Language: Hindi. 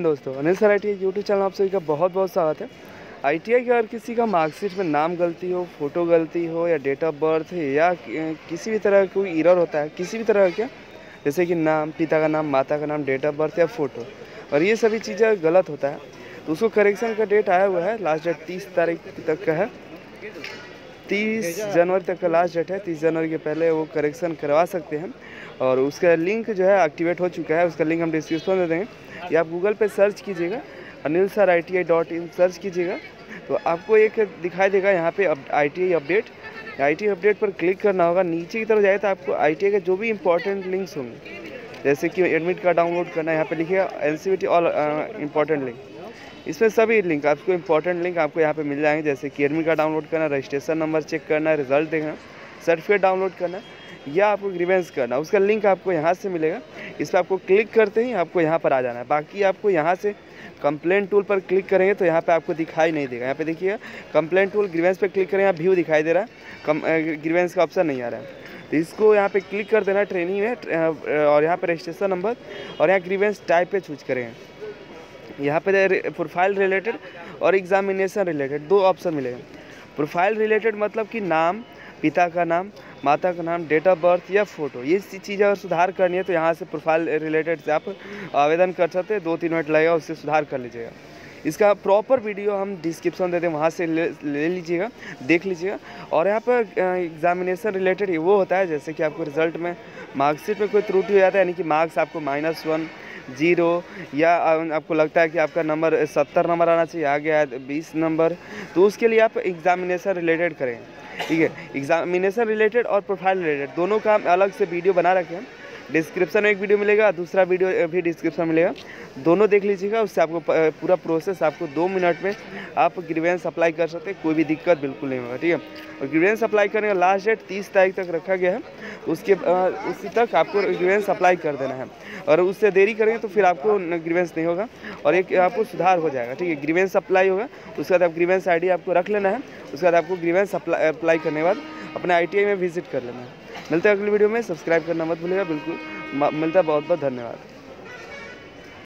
दोस्तों अनिल सर आई यूट्यूब चैनल आप सभी का बहुत बहुत स्वागत है। आईटीआई का अगर किसी का मार्कशीट में नाम गलती हो, फ़ोटो गलती हो या डेट ऑफ बर्थ या किसी भी तरह का कोई एरर होता है, किसी भी तरह का, जैसे कि नाम, पिता का नाम, माता का नाम, डेट ऑफ बर्थ या फ़ोटो, और ये सभी चीज़ें गलत होता है तो उसको करेक्शन का डेट आया हुआ है। लास्ट डेट 30 तारीख तक का है, 30 जनवरी तक का लास्ट डेट है। 30 जनवरी के पहले वो करेक्शन करवा सकते हैं और उसका लिंक जो है एक्टिवेट हो चुका है। उसका लिंक हम डिस्क्रिप्शन में दे देंगे या आप गूगल पे सर्च कीजिएगा, अनिल सर ITI.in सर्च कीजिएगा तो आपको एक दिखाई देगा। यहाँ पे आई टी आई अपडेट पर क्लिक करना होगा। नीचे की तरफ जाए तो आपको ITI के जो भी इंपॉर्टेंट लिंक्स होंगे, जैसे कि एडमिट कार्ड डाउनलोड करना है, यहाँ पर लिखिएगा NCVT ऑल इंपॉर्टेंट लिंक। इसमें सभी लिंक आपको इंपॉर्टेंट लिंक आपको यहाँ पे मिल जाएंगे, जैसे कि एडमिट कार्ड डाउनलोड करना, रजिस्ट्रेशन नंबर चेक करना, रिजल्ट देखना, सर्टिफिकेट डाउनलोड करना या आपको ग्रीवेंस करना, उसका लिंक आपको यहाँ से मिलेगा। इस पर आपको क्लिक करते ही आपको यहाँ पर आ जाना है। बाकी आपको यहाँ से कंप्लेंट टूल पर क्लिक करेंगे तो यहाँ पे आपको दिखाई नहीं देगा। यहाँ पे देखिएगा कंप्लेंट टूल, ग्रीवेंस पर क्लिक करें, यहाँ व्यू दिखाई दे रहा है, ग्रीवेंस का ऑप्शन नहीं आ रहा है तो इसको यहाँ पे क्लिक कर देना ट्रेनिंग में, और यहाँ पर रजिस्ट्रेशन नंबर और यहाँ ग्रीवेंस टाइप पर चूज करेंगे। यहाँ पे प्रोफाइल रिलेटेड और एग्जामिनेशन रिलेटेड दो ऑप्शन मिलेगा। प्रोफाइल रिलेटेड मतलब कि नाम, पिता का नाम, माता का नाम, डेट ऑफ बर्थ या फ़ोटो, ये चीज़ें अगर सुधार करनी है तो यहाँ से प्रोफाइल रिलेटेड से आप आवेदन कर सकते हैं। 2-3 मिनट लगेगा, उससे सुधार कर लीजिएगा। इसका प्रॉपर वीडियो हम डिस्क्रिप्शन दे दें, वहाँ से ले लीजिएगा, देख लीजिएगा। और यहाँ पर एग्जामिनेशन रिलेटेड वो होता है जैसे कि आपको रिजल्ट में मार्कशीट में कोई त्रुटि हो जाता है, यानी कि मार्क्स आपको -1, 0 या आपको लगता है कि आपका नंबर 70 नंबर आना चाहिए, आ गया 20 नंबर, तो उसके लिए आप एग्जामिनेशन रिलेटेड करें। ठीक है, एग्जामिनेशन रिलेटेड और प्रोफाइल रिलेटेड दोनों का अलग से वीडियो बना रखें। डिस्क्रिप्शन में एक वीडियो मिलेगा, दूसरा वीडियो भी डिस्क्रिप्शन मिलेगा, दोनों देख लीजिएगा। उससे आपको पूरा प्रोसेस आपको 2 मिनट में आप ग्रीवेंस अप्लाई कर सकते हैं, कोई भी दिक्कत बिल्कुल नहीं होगा। ठीक है, और ग्रीवेंस अप्लाई करने का लास्ट डेट 30 तारीख तक रखा गया है, उसी तक आपको ग्रीवेंस अप्लाई कर देना है। और उससे देरी करेंगे तो फिर आपको ग्रीवेंस नहीं होगा और एक आपको सुधार हो जाएगा। ठीक है, ग्रीवेंस अप्लाई होगा, उसके बाद आप ग्रीवेंस ID आपको रख लेना है, उसके बाद आपको ग्रीवेंस अप्लाई करने के बाद अपने ITI में विजिट कर लेना है। मिलते हैं अगली वीडियो में, सब्सक्राइब करना मत भूलिएगा बिल्कुल। मिलता है, बहुत बहुत धन्यवाद।